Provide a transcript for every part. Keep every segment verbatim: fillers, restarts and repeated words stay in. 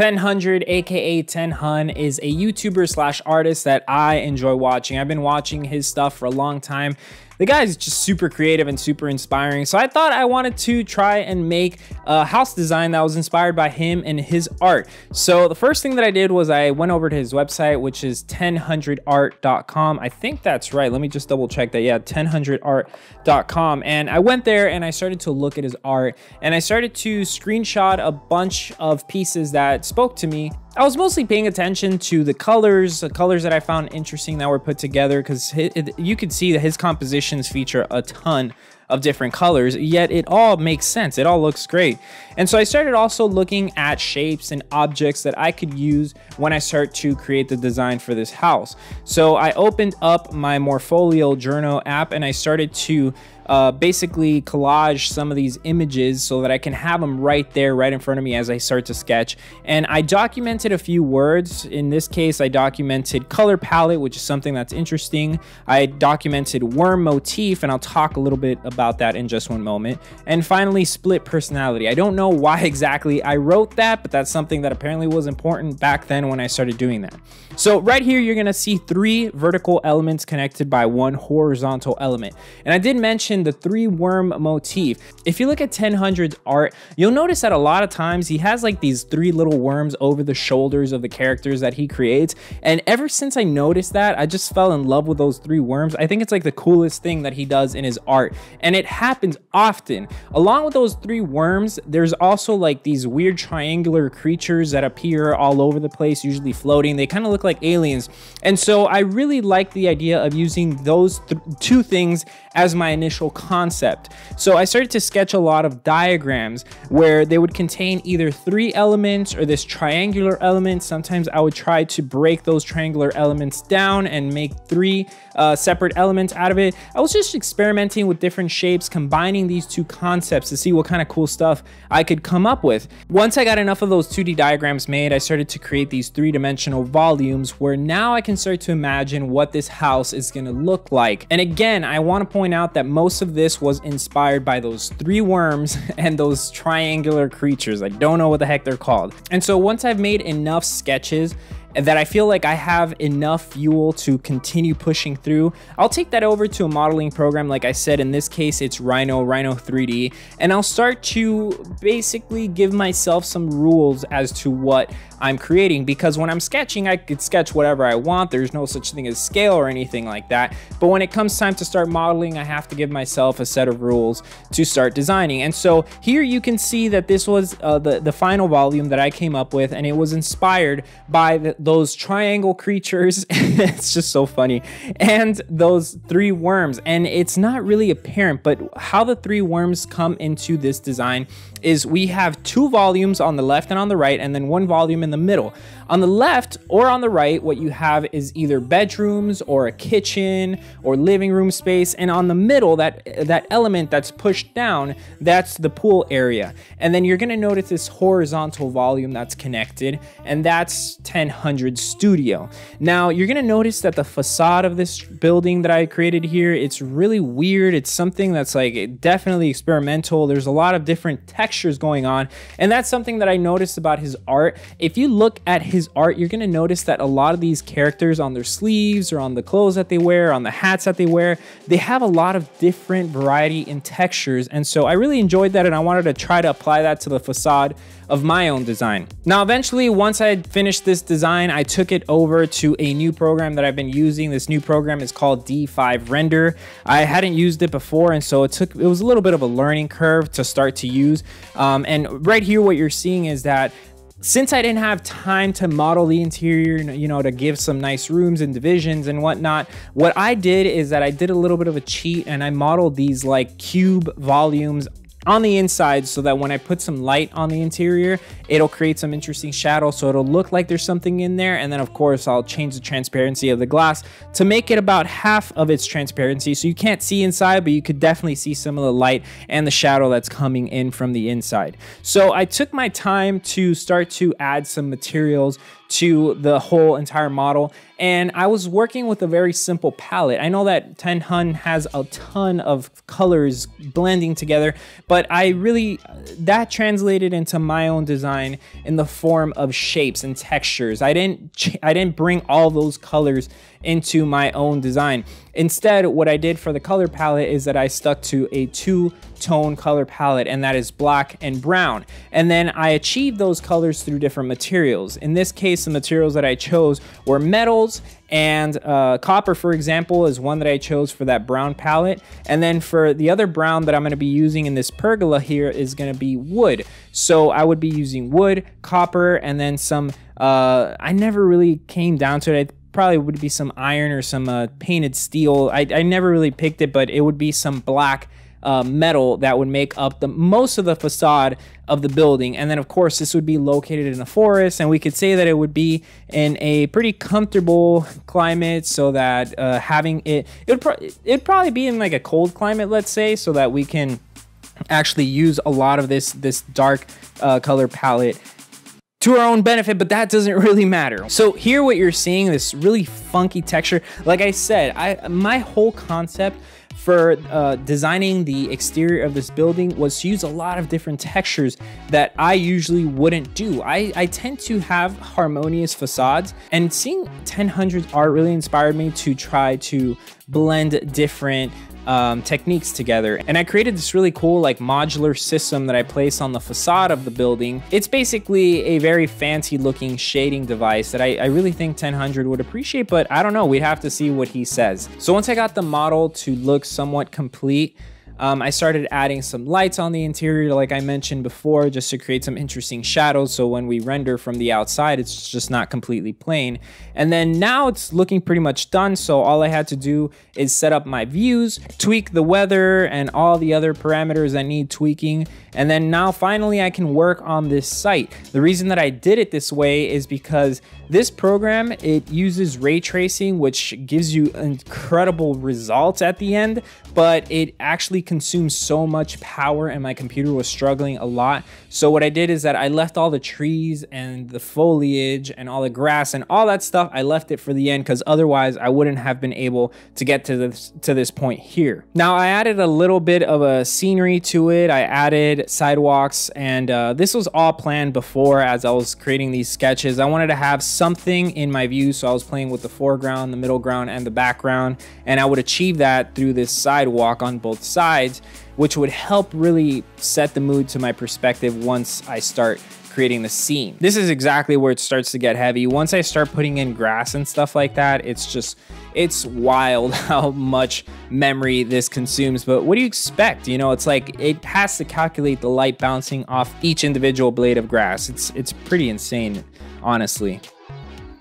Ten Hundred, aka Ten Hun, is a YouTuber slash artist that I enjoy watching. I've been watching his stuff for a long time. The guy is just super creative and super inspiring. So I thought I wanted to try and make a house design that was inspired by him and his art. So the first thing that I did was I went over to his website, which is ten hundred art dot com. I think that's right. Let me just double check that. Yeah, ten hundred art dot com. And I went there and I started to look at his art and I started to screenshot a bunch of pieces that spoke to me. I was mostly paying attention to the colors, the colors that I found interesting that were put together, because you could see that his compositions feature a ton of different colors, yet it all makes sense. It all looks great. And so I started also looking at shapes and objects that I could use when I start to create the design for this house. So I opened up my Morpholio Journal app and I started to Uh, basically collage some of these images so that I can have them right there, right in front of me as I start to sketch. And I documented a few words. In this case, I documented color palette, which is something that's interesting. I documented worm motif, and I'll talk a little bit about that in just one moment. And finally, split personality. I don't know why exactly I wrote that, but that's something that apparently was important back then when I started doing that. So right here, you're gonna see three vertical elements connected by one horizontal element. And I did mention the three worm motif. If you look at ten hundred's art, you'll notice that a lot of times he has like these three little worms over the shoulders of the characters that he creates. And ever since I noticed that, I just fell in love with those three worms. I think it's like the coolest thing that he does in his art. And it happens often. Along with those three worms, there's also like these weird triangular creatures that appear all over the place, usually floating. They kind of look like aliens. And so I really like the idea of using those th- two things as my initial concept. So I started to sketch a lot of diagrams where they would contain either three elements or this triangular element. Sometimes I would try to break those triangular elements down and make three uh, separate elements out of it. I was just experimenting with different shapes, combining these two concepts to see what kind of cool stuff I could come up with. Once I got enough of those two D diagrams made, I started to create these three-dimensional volumes where now I can start to imagine what this house is going to look like. And again, I want to point out that most of this was inspired by those three worms and those triangular creatures. I don't know what the heck they're called. And so once I've made enough sketches that I feel like I have enough fuel to continue pushing through, I'll take that over to a modeling program. Like I said, in this case, it's Rhino, Rhino three D. And I'll start to basically give myself some rules as to what I'm creating, because when I'm sketching, I could sketch whatever I want. There's no such thing as scale or anything like that. But when it comes time to start modeling, I have to give myself a set of rules to start designing. And so here you can see that this was uh, the, the final volume that I came up with, and it was inspired by the those triangle creatures. It's just so funny. And those three worms. And it's not really apparent, but how the three worms come into this design is we have two volumes on the left and on the right, and then one volume in the middle. On the left or on the right, what you have is either bedrooms or a kitchen or living room space. And on the middle, that, that element that's pushed down, that's the pool area. And then you're gonna notice this horizontal volume that's connected, and that's ten hundred Studio. Now you're gonna notice that the facade of this building that I created here, it's really weird. It's something that's like definitely experimental. There's a lot of different textures going on, and that's something that I noticed about his art. If you look at his art, you're gonna notice that a lot of these characters on their sleeves or on the clothes that they wear, on the hats that they wear, they have a lot of different variety in textures. And so I really enjoyed that, and I wanted to try to apply that to the facade of my own design. Now eventually, once I had finished this design, I took it over to a new program that I've been using. This new program is called D five Render. I hadn't used it before, and so it took it was a little bit of a learning curve to start to use. Um, and right here, what you're seeing is that since I didn't have time to model the interior, you know, to give some nice rooms and divisions and whatnot, what I did is that I did a little bit of a cheat, and I modeled these like cube volumes on the inside so that when I put some light on the interior, it'll create some interesting shadow, so it'll look like there's something in there. And then of course I'll change the transparency of the glass to make it about half of its transparency, so you can't see inside, but you could definitely see some of the light and the shadow that's coming in from the inside. So I took my time to start to add some materials to the whole entire model. And I was working with a very simple palette. I know that Ten Hundred has a ton of colors blending together, but I really, that translated into my own design in the form of shapes and textures. I didn't, I didn't bring all those colors into my own design. Instead, what I did for the color palette is that I stuck to a two-tone color palette, and that is black and brown. And then I achieved those colors through different materials. In this case, the materials that I chose were metals, and uh, copper, for example, is one that I chose for that brown palette. And then for the other brown that I'm gonna be using in this pergola here is gonna be wood. So I would be using wood, copper, and then some, uh, I never really came down to it. I probably would be some iron or some uh, painted steel. I, I never really picked it, but it would be some black uh, metal that would make up the most of the facade of the building. And then of course this would be located in a forest, and we could say that it would be in a pretty comfortable climate, so that uh, having it, it would pro it'd probably be in like a cold climate, let's say, so that we can actually use a lot of this, this dark uh, color palette to our own benefit, but that doesn't really matter. So here what you're seeing, this really funky texture. Like I said, I my whole concept for uh, designing the exterior of this building was to use a lot of different textures that I usually wouldn't do. I, I tend to have harmonious facades, and seeing ten hundred's art really inspired me to try to blend different um, techniques together. And I created this really cool like modular system that I place on the facade of the building. It's basically a very fancy looking shading device that I, I really think ten hundred would appreciate, but I don't know, we'd have to see what he says. So once I got the model to look somewhat complete, Um, I started adding some lights on the interior, like I mentioned before, just to create some interesting shadows. So when we render from the outside, it's just not completely plain. And then now it's looking pretty much done. So all I had to do is set up my views, tweak the weather and all the other parameters that need tweaking. And then now finally I can work on this site. The reason that I did it this way is because this program, it uses ray tracing, which gives you incredible results at the end, but it actually consumes so much power and my computer was struggling a lot. So what I did is that I left all the trees and the foliage and all the grass and all that stuff, I left it for the end, because otherwise I wouldn't have been able to get to this, to this point here. Now I added a little bit of a scenery to it. I added sidewalks, and uh, this was all planned before as I was creating these sketches. I wanted to have something in my view, so I was playing with the foreground, the middle ground, and the background, and I would achieve that through this sidewalk on both sides, which would help really set the mood to my perspective once I start creating the scene. This is exactly where it starts to get heavy. Once I start putting in grass and stuff like that, it's just, it's wild how much memory this consumes, but what do you expect? You know, it's like it has to calculate the light bouncing off each individual blade of grass. It's, it's pretty insane, honestly.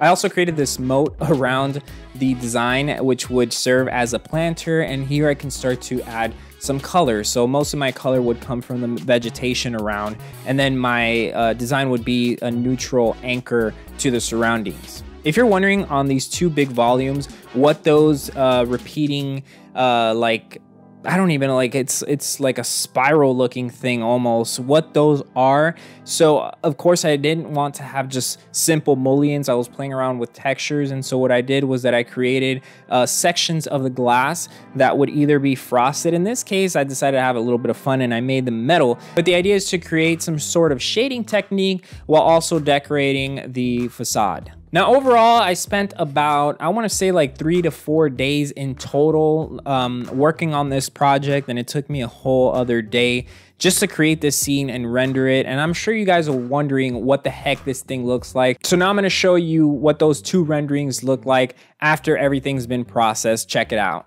I also created this moat around the design, which would serve as a planter, and here I can start to add some color. So most of my color would come from the vegetation around, and then my uh, design would be a neutral anchor to the surroundings. If you're wondering on these two big volumes, what those uh, repeating uh, like, I don't even like it's it's like a spiral looking thing almost, what those are. So of course I didn't want to have just simple mullions. I was playing around with textures, and so what I did was that I created uh, sections of the glass that would either be frosted. In this case I decided to have a little bit of fun and I made them metal, but the idea is to create some sort of shading technique while also decorating the facade. Now overall, I spent about, I wanna say like three to four days in total um, working on this project, and it took me a whole other day just to create this scene and render it. And I'm sure you guys are wondering what the heck this thing looks like. So now I'm gonna show you what those two renderings look like after everything's been processed. Check it out.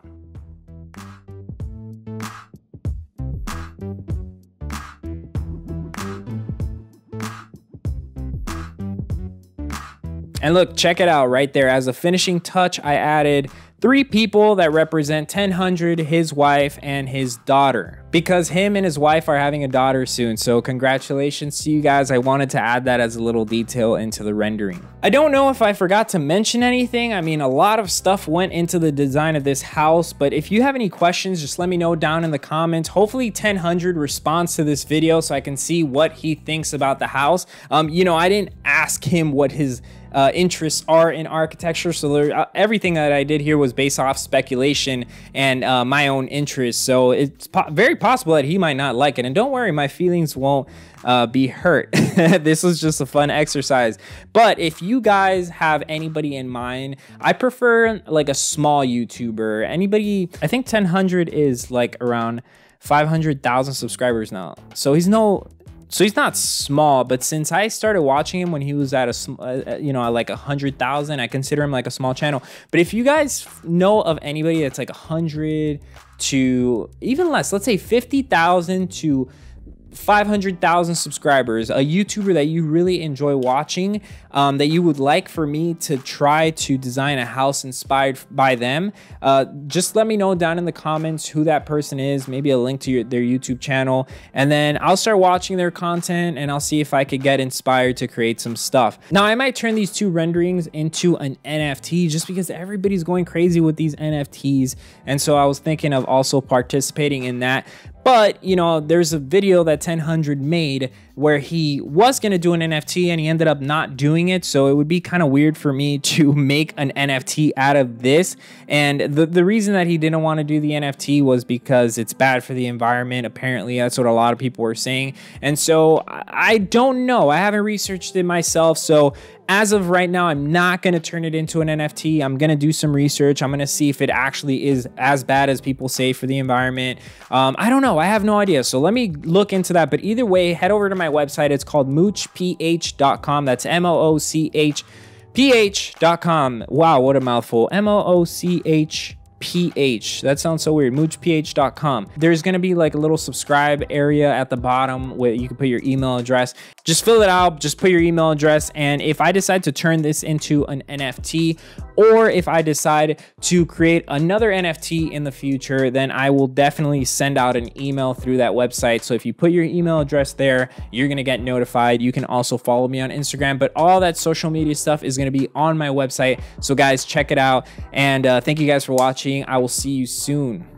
And look, check it out right there. As a finishing touch, I added three people that represent ten hundred, his wife, and his daughter. because him and his wife are having a daughter soon. So congratulations to you guys. I wanted to add that as a little detail into the rendering. I don't know if I forgot to mention anything. I mean, a lot of stuff went into the design of this house, but if you have any questions, just let me know down in the comments. Hopefully Ten Hundred responds to this video so I can see what he thinks about the house. Um, you know, I didn't ask him what his Uh, interests are in architecture, so there, uh, everything that I did here was based off speculation and uh, my own interests, so it's po very possible that he might not like it, and don't worry, my feelings won't uh, be hurt. This was just a fun exercise, but if you guys have anybody in mind, I prefer like a small YouTuber, anybody. I think Ten Hundred is like around five hundred thousand subscribers now, so he's no So he's not small, but since I started watching him when he was at a, uh, you know, like a hundred thousand, I consider him like a small channel. But if you guys know of anybody that's like a hundred to even less, let's say fifty thousand to five hundred thousand subscribers, a YouTuber that you really enjoy watching, um, that you would like for me to try to design a house inspired by them, uh, just let me know down in the comments who that person is, maybe a link to your, their YouTube channel, and then I'll start watching their content and I'll see if I could get inspired to create some stuff. Now, I might turn these two renderings into an N F T just because everybody's going crazy with these N F Ts, and so I was thinking of also participating in that. But, you know, there's a video that Ten Hundred made where he was going to do an N F T and he ended up not doing it. So it would be kind of weird for me to make an N F T out of this. And the, the reason that he didn't want to do the N F T was because it's bad for the environment. Apparently, that's what a lot of people were saying. And so I don't know. I haven't researched it myself. So as of right now, I'm not going to turn it into an N F T. I'm going to do some research. I'm going to see if it actually is as bad as people say for the environment. Um, I don't know. I have no idea. So let me look into that. But either way, head over to my website. It's called Mooch P H dot com. That's M O O C H P H dot com. Wow, what a mouthful. M O O C H P H. That sounds so weird. Mooch P H dot com. There's going to be like a little subscribe area at the bottom where you can put your email address. Just fill it out. Just put your email address. And if I decide to turn this into an N F T, or if I decide to create another N F T in the future, then I will definitely send out an email through that website. So if you put your email address there, you're going to get notified. You can also follow me on Instagram, but all that social media stuff is going to be on my website. So guys, check it out. And uh, thank you guys for watching. I will see you soon.